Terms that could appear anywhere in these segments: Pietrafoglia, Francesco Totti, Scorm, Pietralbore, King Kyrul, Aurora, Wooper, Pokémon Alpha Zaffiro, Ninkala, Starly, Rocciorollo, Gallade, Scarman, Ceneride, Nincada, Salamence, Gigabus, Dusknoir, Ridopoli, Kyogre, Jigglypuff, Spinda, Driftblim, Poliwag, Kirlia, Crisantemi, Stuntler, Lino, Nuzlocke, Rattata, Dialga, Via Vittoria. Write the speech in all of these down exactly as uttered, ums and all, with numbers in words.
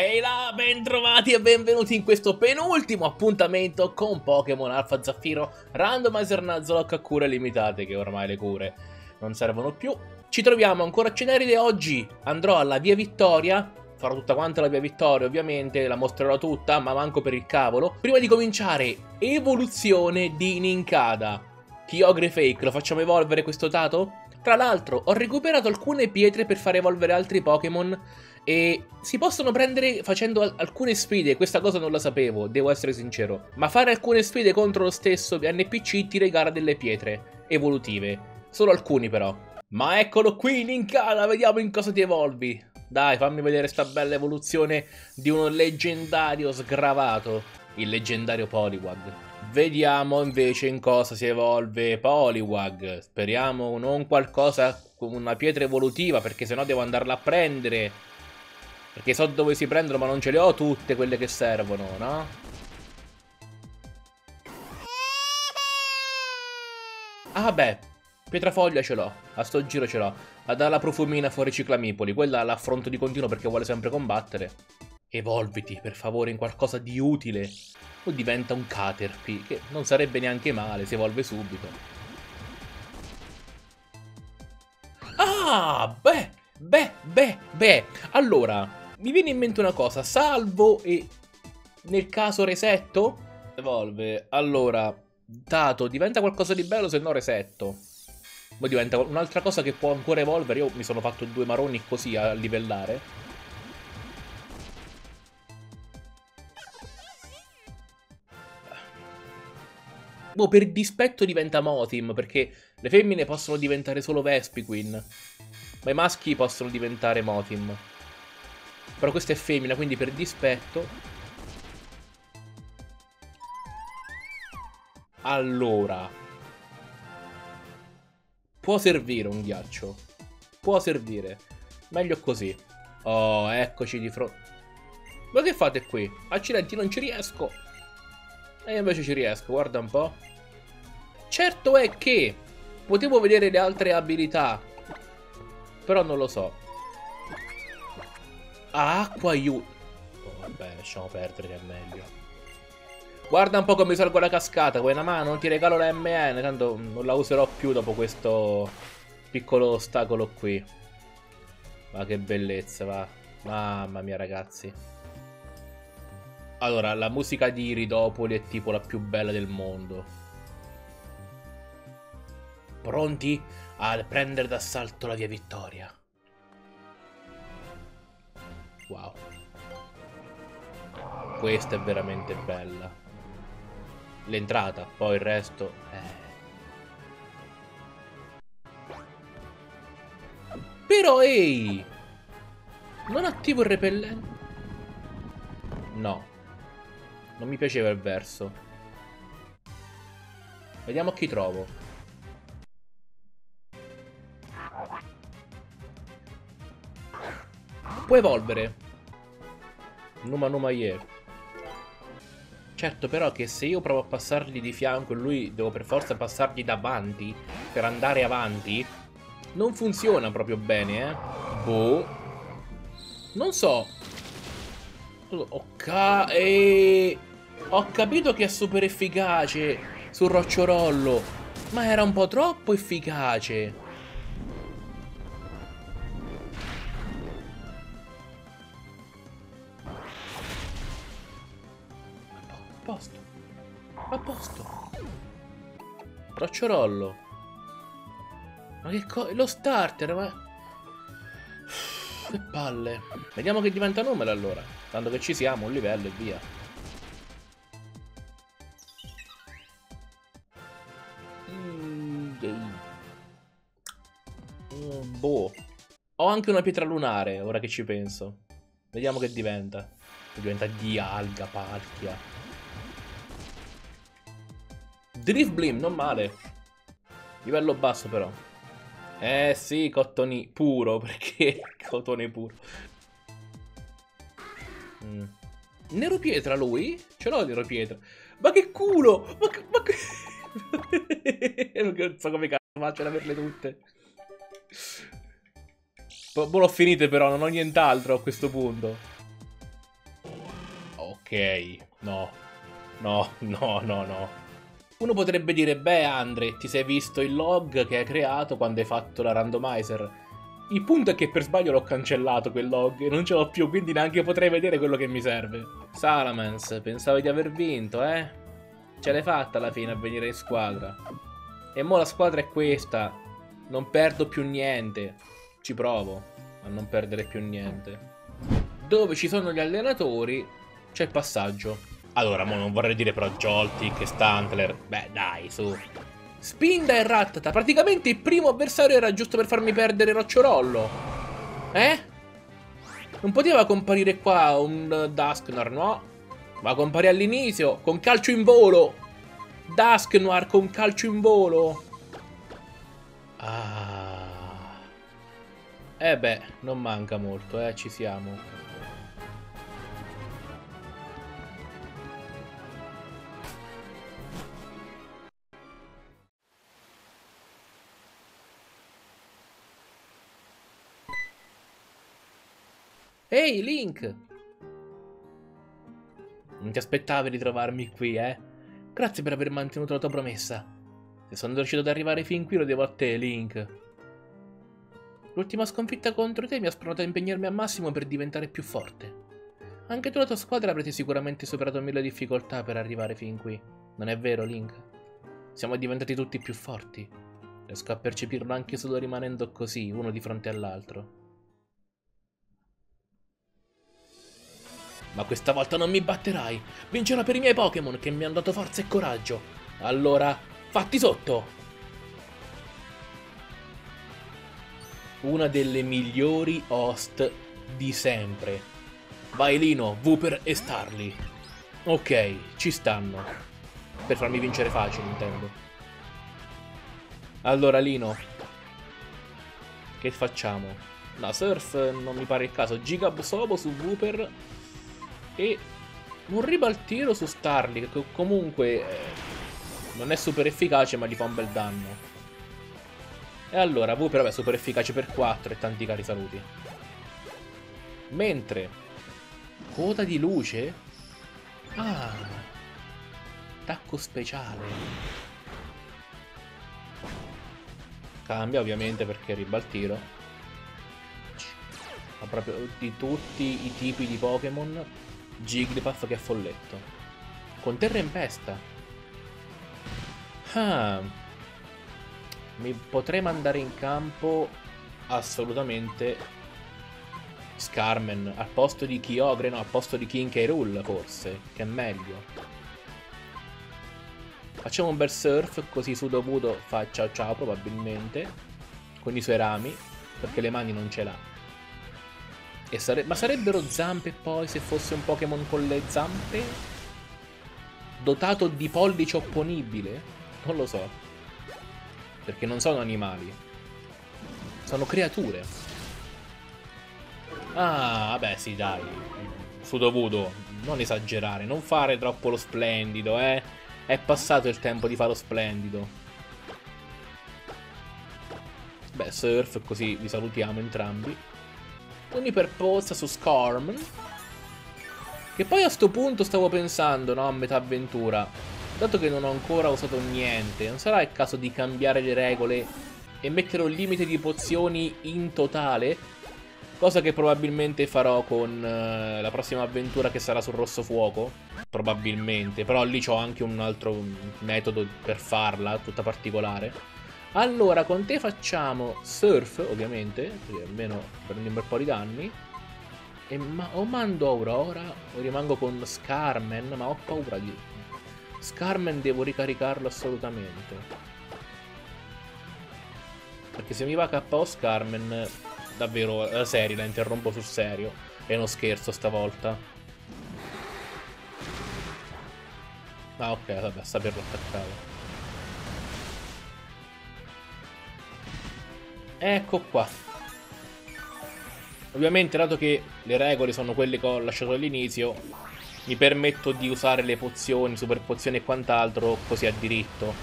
Ehi là, bentrovati e benvenuti in questo penultimo appuntamento con Pokémon Alpha Zaffiro Randomizer Nuzlocke a cure limitate, che ormai le cure non servono più. Ci troviamo ancora a Ceneride. Oggi andrò alla Via Vittoria, farò tutta quanta la Via Vittoria ovviamente, la mostrerò tutta, ma manco per il cavolo. Prima di cominciare, evoluzione di Nincada. Kyogre Fake, lo facciamo evolvere questo Tato? Tra l'altro ho recuperato alcune pietre per far evolvere altri Pokémon e si possono prendere facendo al alcune sfide. Questa cosa non la sapevo, devo essere sincero, ma fare alcune sfide contro lo stesso N P C ti regala delle pietre evolutive, solo alcuni però. Ma eccolo qui Ninkala, vediamo in cosa ti evolvi. Dai, fammi vedere sta bella evoluzione di uno leggendario sgravato, il leggendario Poliwag. Vediamo invece in cosa si evolve Poliwag. Speriamo non qualcosa con una pietra evolutiva, perché sennò devo andarla a prendere, perché so dove si prendono ma non ce le ho tutte quelle che servono, no? Ah beh, Pietrafoglia ce l'ho, a sto giro ce l'ho. La dà la profumina fuori Ciclamipoli, quella l'affronto di continuo perché vuole sempre combattere. Evolviti per favore in qualcosa di utile. O diventa un Caterpie, che non sarebbe neanche male, si evolve subito. Ah, beh, beh, beh, beh. Allora, mi viene in mente una cosa, salvo e nel caso resetto, evolve. Allora, Tato, diventa qualcosa di bello, se no resetto. Poi diventa un'altra cosa che può ancora evolvere, io mi sono fatto due maroni così a livellare. Per dispetto diventa Motim, perché le femmine possono diventare solo Vespi Queen, ma i maschi possono diventare Motim. Però questa è femmina, quindi per dispetto. Allora, può servire un ghiaccio, può servire, meglio così. Oh, eccoci di fronte. Ma che fate qui? Accidenti, non ci riesco. E invece ci riesco, guarda un po'. Certo è che potevo vedere le altre abilità, però non lo so. Acqua aiuto. Oh, vabbè, lasciamo perdere, è meglio. Guarda un po' come salgo la cascata. Vuoi una mano? Ti regalo la M N, tanto non la userò più dopo questo piccolo ostacolo qui. Ma che bellezza, va. Mamma mia, ragazzi. Allora, la musica di Ridopoli è tipo la più bella del mondo. Pronti a prendere d'assalto la Via Vittoria. Wow. Questa è veramente bella. L'entrata, poi il resto... Eh. Però, ehi! Non attivo il repellente? No. Non mi piaceva il verso. Vediamo chi trovo. Può evolvere. Numa Numa Ye. Certo però che se io provo a passargli di fianco e lui devo per forza passargli davanti per andare avanti, non funziona proprio bene, eh. Boh. Non so. Ok. E... ho capito che è super efficace sul Rocciorollo, ma era un po' troppo efficace. A posto. A posto. Rocciorollo. Ma che co... lo starter, ma... che palle. Vediamo che diventa numero allora. Tanto che ci siamo, un livello e via. Boh. Ho anche una pietra lunare, ora che ci penso. Vediamo che diventa. Diventa Dialga, palchia. Driftblim, non male. Livello basso però. Eh sì, cottoni puro, perché cotone puro. Mm. Nero pietra lui? Ce l'ho il nero pietra. Ma che culo! Ma che... Ma che... non so come cazzo faccio ad averle tutte. Boh, l'ho finite però, non ho nient'altro a questo punto. Ok, no, no, no, no, no. Uno potrebbe dire, beh Andre, ti sei visto il log che hai creato quando hai fatto la randomizer. Il punto è che per sbaglio l'ho cancellato quel log e non ce l'ho più, quindi neanche potrei vedere quello che mi serve. Salamence, pensavo di aver vinto, eh? Ce l'hai fatta alla fine a venire in squadra. E mo' la squadra è questa. Non perdo più niente. Ci provo a non perdere più niente. Dove ci sono gli allenatori c'è il passaggio. Allora, mo non vorrei dire però Joltik e Stuntler. Beh, dai, su. Spinda e Rattata. Praticamente il primo avversario era giusto per farmi perdere Rocciorollo. Eh? Non poteva comparire qua un Dusknoir, no? Ma compare all'inizio. Con calcio in volo. Dusknoir con calcio in volo. Ah. Eh beh, non manca molto, eh. Ci siamo. Ehi, Link! Non ti aspettavi di trovarmi qui, eh? Grazie per aver mantenuto la tua promessa. Se sono riuscito ad arrivare fin qui, lo devo a te, Link. L'ultima sconfitta contro te mi ha spronato a impegnarmi al massimo per diventare più forte. Anche tu e la tua squadra avrete sicuramente superato mille difficoltà per arrivare fin qui. Non è vero, Link? Siamo diventati tutti più forti. Riesco a percepirlo anche solo rimanendo così, uno di fronte all'altro. Ma questa volta non mi batterai. Vincerò per i miei Pokémon che mi hanno dato forza e coraggio. Allora, fatti sotto! Una delle migliori host di sempre. Vai Lino, Wooper e Starly. Ok, ci stanno. Per farmi vincere facile, intendo. Allora Lino, che facciamo? La Surf non mi pare il caso. Gigabus su Wooper. E un ribaltino su Starly, che comunque eh, non è super efficace ma gli fa un bel danno. E allora V però è super efficace per quattro e tanti cari saluti. Mentre coda di luce. Ah, attacco speciale. Cambia ovviamente perché ribaltino. Ma proprio di tutti i tipi di Pokémon. Jigglypuff che è folletto. Con terra in pesta. Ah. Mi potrei mandare in campo assolutamente Scarman al posto di Kyogre, no, al posto di King Kyrul forse, che è meglio. Facciamo un bel surf così su dovuto fa ciao ciao probabilmente con i suoi rami, perché le mani non ce l'ha. E sare ma sarebbero zampe poi se fosse un Pokémon con le zampe? Dotato di pollice opponibile? Non lo so. Perché non sono animali. Sono creature. Ah, vabbè sì dai. Su dovuto. Non esagerare. Non fare troppo lo splendido, eh. È passato il tempo di fare lo splendido. Beh, surf così vi salutiamo entrambi. Un'iperposta su Scorm. Che poi a sto punto stavo pensando, no, a metà avventura, dato che non ho ancora usato niente, non sarà il caso di cambiare le regole e mettere un limite di pozioni in totale? Cosa che probabilmente farò con uh, la prossima avventura che sarà sul rosso fuoco. Probabilmente. Però lì c'ho anche un altro metodo per farla, tutta particolare. Allora, con te facciamo surf, ovviamente, perché almeno prendo un bel po' di danni. E ma o mando Aurora, o rimango con Scarman, ma ho paura di... Scarman devo ricaricarlo assolutamente. Perché se mi va K O Scarman, davvero, la serie, la interrompo sul serio. E non scherzo stavolta. Ah, ok, vabbè, saperlo attaccare. Ecco qua. Ovviamente dato che le regole sono quelle che ho lasciato all'inizio, mi permetto di usare le pozioni, super pozioni e quant'altro così a diritto.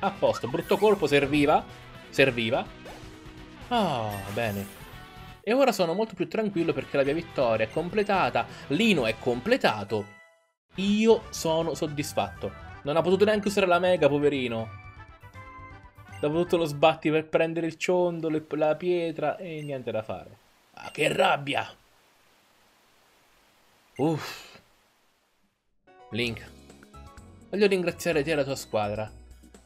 A posto, brutto colpo serviva. Serviva. Ah, bene. E ora sono molto più tranquillo perché la mia vittoria è completata, Lino è completato, io sono soddisfatto. Non ha potuto neanche usare la mega, poverino. Dopo tutto lo sbatti per prendere il ciondolo, la pietra e niente da fare. Ah, che rabbia! Uff. Link, voglio ringraziare te e la tua squadra.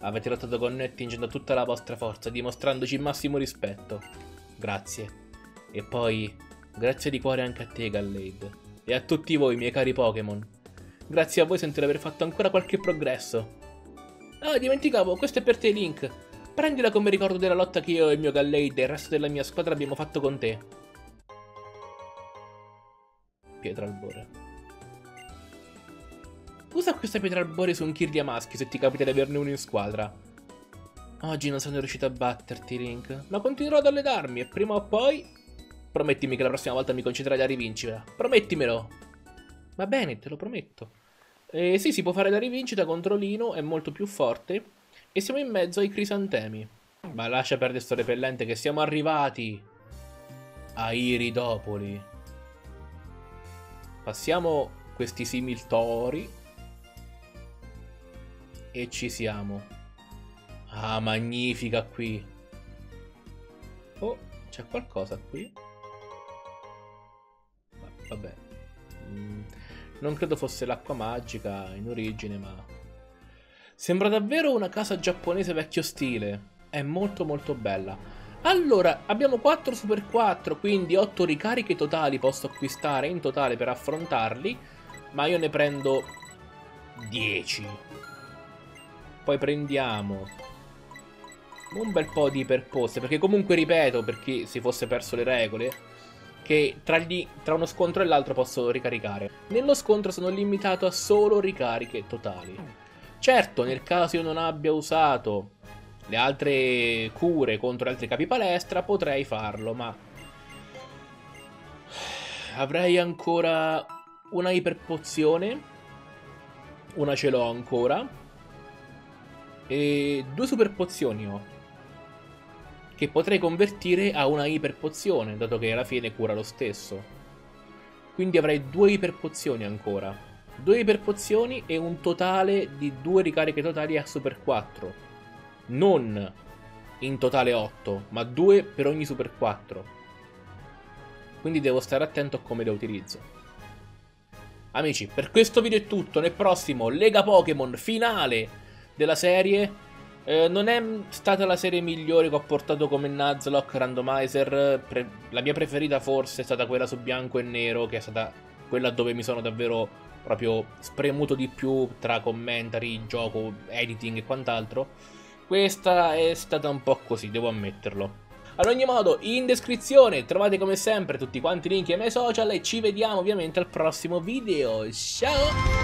Avete lottato con noi attingendo tutta la vostra forza, dimostrandoci il massimo rispetto. Grazie. E poi, grazie di cuore anche a te, Gallade. E a tutti voi, miei cari Pokémon. Grazie a voi sento di aver fatto ancora qualche progresso. Ah, dimenticavo, questo è per te, Link. Prendila come ricordo della lotta che io e il mio Gallade e il resto della mia squadra abbiamo fatto con te. Pietralbore. Usa questa Pietralbore su un Kirlia maschio se ti capita di averne uno in squadra. Oggi non sono riuscito a batterti, Link, ma continuerò ad alledarmi e prima o poi... Promettimi che la prossima volta mi concentrerai alla rivincita. Promettimelo! Va bene, te lo prometto. Eh, sì, si può fare la rivincita contro Lino, è molto più forte. E siamo in mezzo ai crisantemi. Ma lascia perdere sto repellente che siamo arrivati ai Ridopoli. Passiamo questi similtori. E ci siamo. Ah, magnifica qui. Oh, c'è qualcosa qui? Vabbè. Mm. Non credo fosse l'acqua magica in origine, ma... Sembra davvero una casa giapponese vecchio stile. È molto molto bella. Allora, abbiamo quattro super quattro, quindi otto ricariche totali posso acquistare in totale per affrontarli. Ma io ne prendo dieci. Poi prendiamo un bel po' di iperposte, perché comunque ripeto, per chi si fosse perso le regole... Che tra, gli, tra uno scontro e l'altro posso ricaricare. Nello scontro sono limitato a solo ricariche totali. Certo, nel caso io non abbia usato le altre cure contro altri capi palestra, potrei farlo, ma avrei ancora una iperpozione. Una ce l'ho ancora. E due superpozioni ho, che potrei convertire a una iperpozione, dato che alla fine cura lo stesso. Quindi avrei due iperpozioni ancora. Due iperpozioni e un totale di due ricariche totali a super quattro. Non in totale otto, ma due per ogni super quattro. Quindi devo stare attento a come le utilizzo. Amici, per questo video è tutto. Nel prossimo Lega Pokémon finale della serie... Eh, non è stata la serie migliore che ho portato come Nuzlocke Randomizer. La mia preferita forse è stata quella su bianco e nero, che è stata quella dove mi sono davvero proprio spremuto di più tra commentari, gioco, editing e quant'altro. Questa è stata un po' così, devo ammetterlo. Ad ogni modo, in descrizione trovate come sempre tutti quanti i link ai miei social e ci vediamo ovviamente al prossimo video. Ciao!